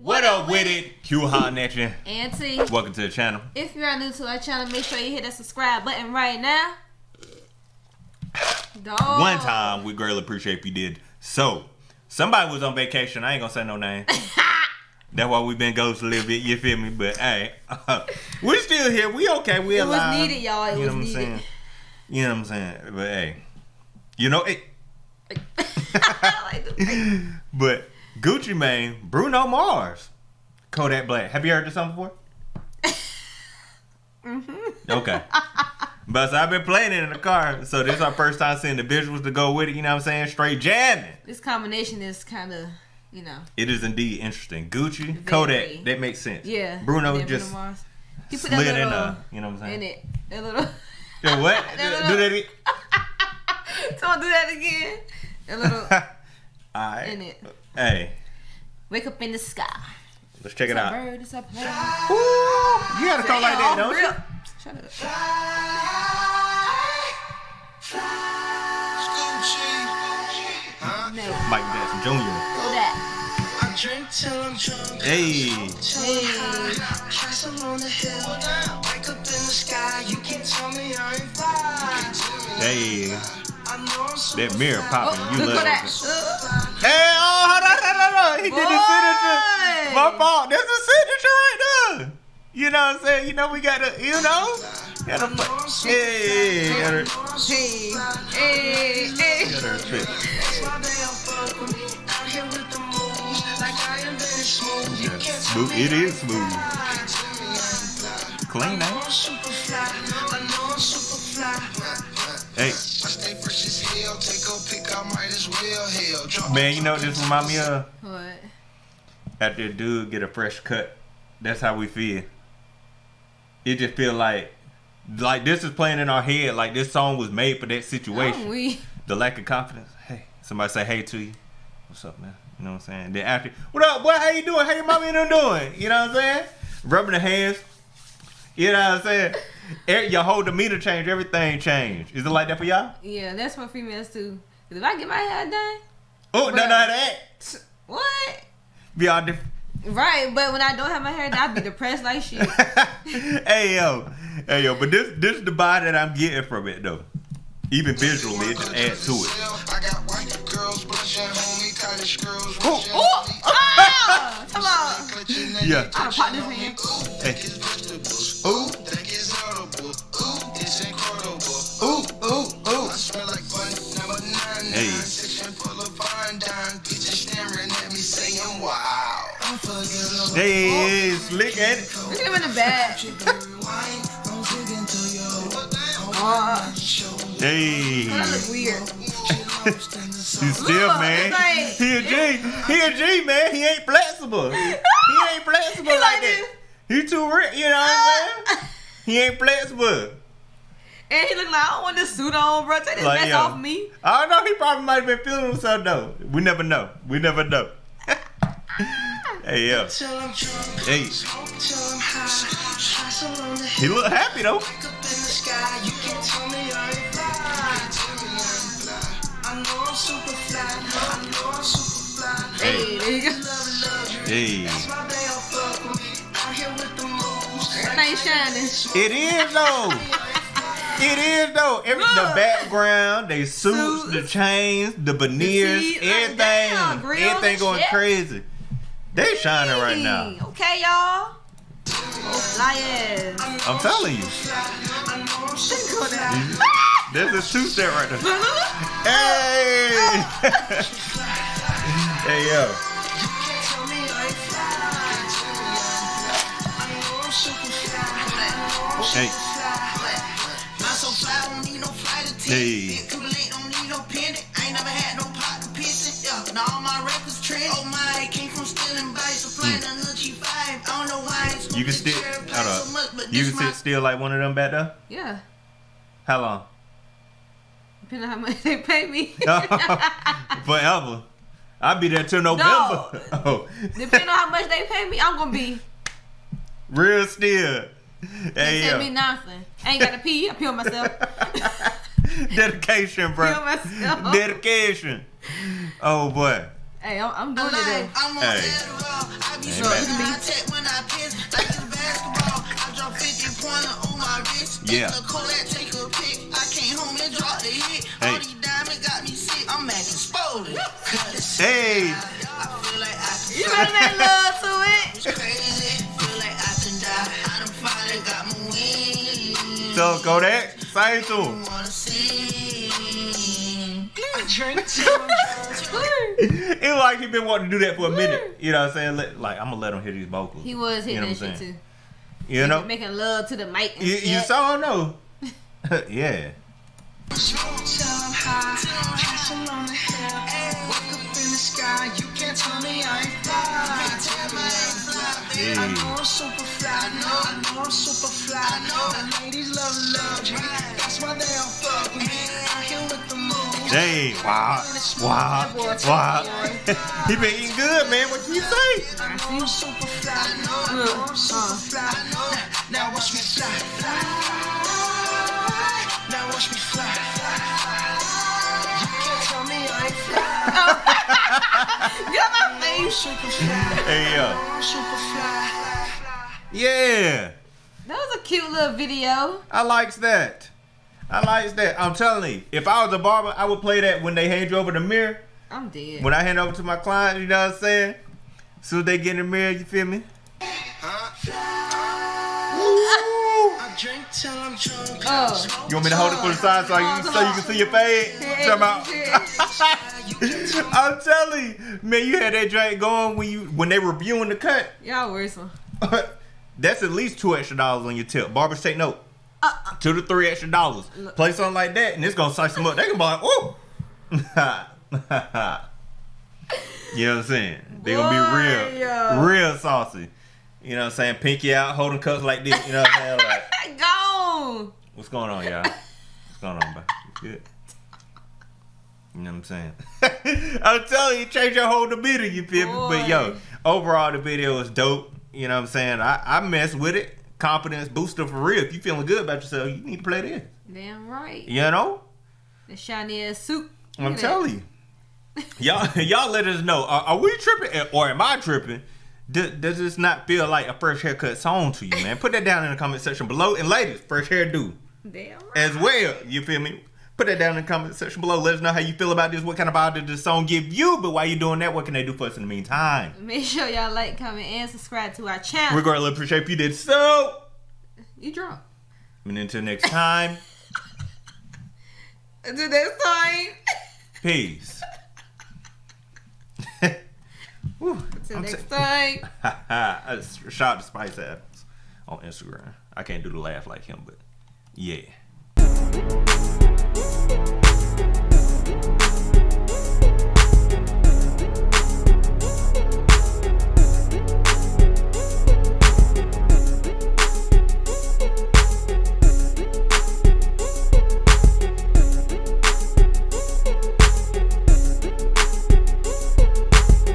What up with it? Q Hot Nation. Auntie. Welcome to the channel. If you are new to our channel, make sure you hit that subscribe button right now. Dog. One time, we greatly appreciate if you did. So, somebody was on vacation. I ain't gonna say no name. That's why we've been ghosted a little bit. You feel me? But hey, we're still here. We okay. We alive. It was needed, y'all. It was needed. You know what I'm saying? But hey, you know it. But Gucci Mane, Bruno Mars, Kodak Black. Have you heard this song before? Okay. But so I've been playing it in the car, so this is our first time seeing the visuals to go with it, you know what I'm saying? Straight jamming. This combination is kind of, you know. It is indeed interesting. Gucci, very. Kodak, that makes sense. Yeah. Bruno just Bruno slid that little, in a, you know what I'm saying? In it. That little. Yeah, what? That little, do that again. Don't do that again. That little. All right. In it. Hey. Wake up in the sky. Let's check it out. Bird, it's a plane. Ooh, you gotta go like that, don't you? Shut up. Mike Jackson Jr. Who that? I drink till I'm drunk. Hey. Wake up in the sky. You can tell me I ain't fine. Hey. That mirror popping. You love it. Hey. He did his signature. My fault. That's a signature right there. You know what I'm saying? You know we gotta, you know? Gotta play. Hey, hey, hey, hey. Smooth. It is smooth. Clean now. Hey. Man, you know what this remind me of? What? After a dude get a fresh cut, that's how we feel. It just feel like this is playing in our head. Like this song was made for that situation. The lack of confidence. Hey, somebody say hey to you. What's up, man? You know what I'm saying? Then after, what up, boy? How you doing? How your mommy and them doing? You know what I'm saying? Rubbing the hands. You know what I'm saying? Your whole demeanor change, everything change. Is it like that for y'all? Yeah, that's for females too. Cause if I get my hair done, oh, no, that. What? Be all different. Right, but when I don't have my hair done, I be depressed like shit. hey yo, but this is the vibe that I'm getting from it though. Even visually, it just adds to it. I got white girls, homie, college girls. Oh, come on. Yeah. I'll pop this hand. Hey. Ooh. Hey. Hey, slick at it. Look at him in the back. Hey. That look weird. He's still, man. Like, he a G, man. He ain't flexible. He ain't flexible like that. He too rich, you know what I'm saying? He ain't flexible. And he looked like, I don't want this suit on, bro. Take this mess off me. I don't know. He probably might have been feeling himself, though. We never know. We never know. Hey, yo. Hey. He look happy, though. Hey. There you go. Hey. It is, though. It is though. The background, they suits, the chains, the veneers, everything going crazy. They shining right now. Okay, y'all. Liars. I'm telling you. There's a two-step right there. Hey. Hey, yo. Hey. Hey. You can sit. Hold up. You can sit still like one of them back there. Yeah. How long? Depending on how much they pay me. Forever. I'll be there till November. No. Oh. Depending on how much they pay me, I'm gonna be real still. Hey, yo. Tell me nothing. I ain't gotta pee. I pee on myself. Dedication, bro. Dedication. Oh boy. Hey, I'm doing it. Hey. You know, I check when I piss, like the basketball. I drop 50 pointer on my wrist. Yeah. Kodak, take a pic. I came home and dropped the hit. Hey. All these diamonds got me sick. I'm acting exploded. Hey. I feel like I can. You better make love to it. It's crazy. Feel like I can die. I done finally got my wings. So Kodak, sign to him. It's like he been wanting to do that for a minute. You know what I'm saying? Like, I'm gonna let him hear these vocals. He was hitting that shit too. You know, making love to the mic. And you saw him though. Yeah. Hey, wow, wow, wow. He been eating good, man. What you say? Now watch me fly. Now watch me fly. You can't tell me I ain't fly. You're my name, Superfly. Hey, yo. Superfly. Yeah. That was a cute little video. I likes that. I like that. I'm telling you, if I was a barber, I would play that when they hand you over the mirror. I'm dead. When I hand over to my client, you know what I'm saying? Soon as they get in the mirror, you feel me? I drink till I'm drunk. Oh. You want me to hold it from the side so you can see your fade? I'm telling you, man, you had that drink going when they were reviewing the cut. Y'all worrisome. That's at least $2 extra on your tip. Barbers, take note. $2 to $3 extra. Play something like that, and it's gonna size them up. They can buy it. Ooh. You know what I'm saying? They gonna be real saucy. You know what I'm saying? Pinky out, holding cups like this. You know what I'm saying? Like, go. What's going on, y'all? What's going on, bro? Good. You know what I'm saying? I'm telling you, change your whole demeanor. You feel me? But yo, overall the video is dope. You know what I'm saying? I mess with it. Confidence booster for real. If you feeling good about yourself, you need to play this. Damn right. You know? The shiny ass suit. I'm telling you. Y'all let us know. Are we tripping or am I tripping? Does this not feel like a fresh haircut song to you, man? Put that down in the comment section below. And ladies, fresh hairdo. Damn right. As well. You feel me? Put that down in the comment section below. Let us know how you feel about this. What kind of vibe did this song give you? But while you're doing that, what can they do for us in the meantime? Make sure y'all like, comment, and subscribe to our channel. We're greatly appreciate if you did so. You drunk. And until next time. Until next time. Peace. Until next time. Shout out to Spice Adams on Instagram. I can't do the laugh like him, but yeah.